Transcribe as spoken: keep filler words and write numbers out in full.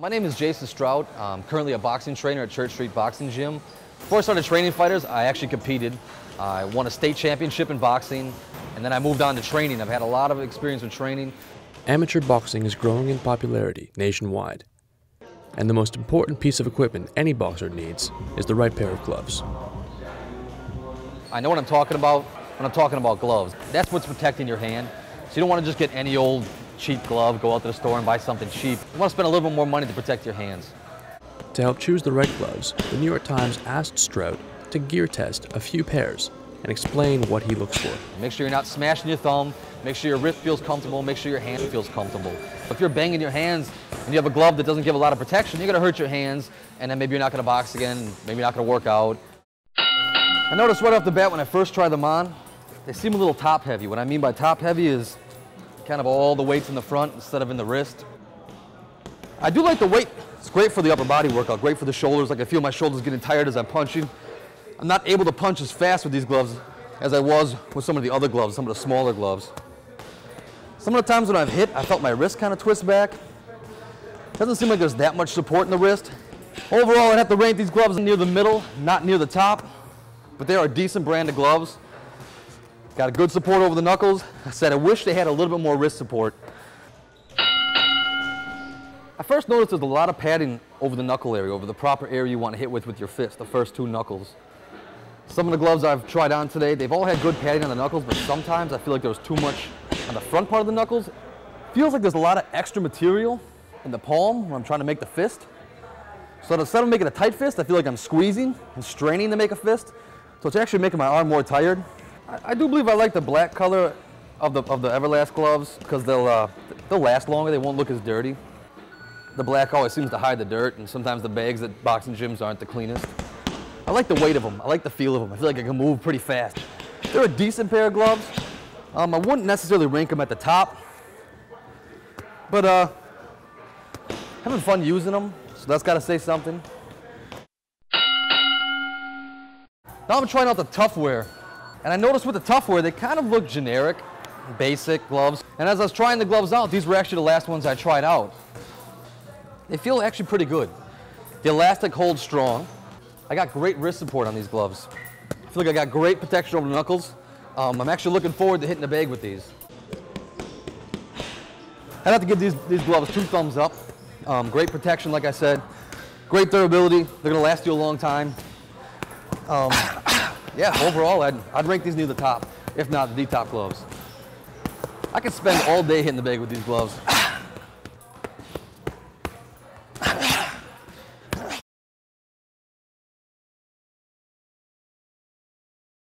My name is Jason Strout. I'm currently a boxing trainer at Church Street Boxing Gym. Before I started training fighters, I actually competed. I won a state championship in boxing, and then I moved on to training. I've had a lot of experience with training. Amateur boxing is growing in popularity nationwide. And the most important piece of equipment any boxer needs is the right pair of gloves. I know what I'm talking about when I'm talking about gloves. That's what's protecting your hand. So you don't want to just get any old cheap glove, go out to the store and buy something cheap. You want to spend a little bit more money to protect your hands. To help choose the right gloves, the New York Times asked Strout to gear test a few pairs and explain what he looks for. Make sure you're not smashing your thumb, make sure your wrist feels comfortable, make sure your hand feels comfortable. If you're banging your hands and you have a glove that doesn't give a lot of protection, you're going to hurt your hands, and then maybe you're not going to box again, maybe you're not going to work out. I noticed right off the bat when I first tried them on, they seem a little top heavy. What I mean by top heavy is kind of all the weight's in the front instead of in the wrist. I do like the weight. It's great for the upper body workout, great for the shoulders. Like I feel my shoulders getting tired as I'm punching. I'm not able to punch as fast with these gloves as I was with some of the other gloves, some of the smaller gloves. Some of the times when I've hit, I felt my wrist kind of twist back. Doesn't seem like there's that much support in the wrist. Overall, I'd have to rank these gloves near the middle, not near the top, but they are a decent brand of gloves. Got a good support over the knuckles. I said I wish they had a little bit more wrist support. I first noticed there's a lot of padding over the knuckle area, over the proper area you want to hit with with your fist, the first two knuckles. Some of the gloves I've tried on today, they've all had good padding on the knuckles, but sometimes I feel like there's too much on the front part of the knuckles. Feels like there's a lot of extra material in the palm when I'm trying to make the fist. So instead of making a tight fist, I feel like I'm squeezing and straining to make a fist. So it's actually making my arm more tired. I do believe I like the black color of the, of the Everlast gloves because they'll, uh, they'll last longer, they won't look as dirty. The black always seems to hide the dirt, and sometimes the bags at boxing gyms aren't the cleanest. I like the weight of them, I like the feel of them, I feel like I can move pretty fast. They're a decent pair of gloves. Um, I wouldn't necessarily rank them at the top, but uh, having fun using them, so that's gotta say something. Now I'm trying out the Tuffwear. And I noticed with the Tuffwear, they kind of look generic, basic gloves. And as I was trying the gloves out, these were actually the last ones I tried out. They feel actually pretty good. The elastic holds strong. I got great wrist support on these gloves. I feel like I got great protection over the knuckles. Um, I'm actually looking forward to hitting the bag with these. I'd have to give these, these gloves two thumbs up. Um, great protection, like I said. Great durability. They're gonna last you a long time. Um, Yeah, overall, I'd, I'd rank these near the top, if not the top gloves. I could spend all day hitting the bag with these gloves.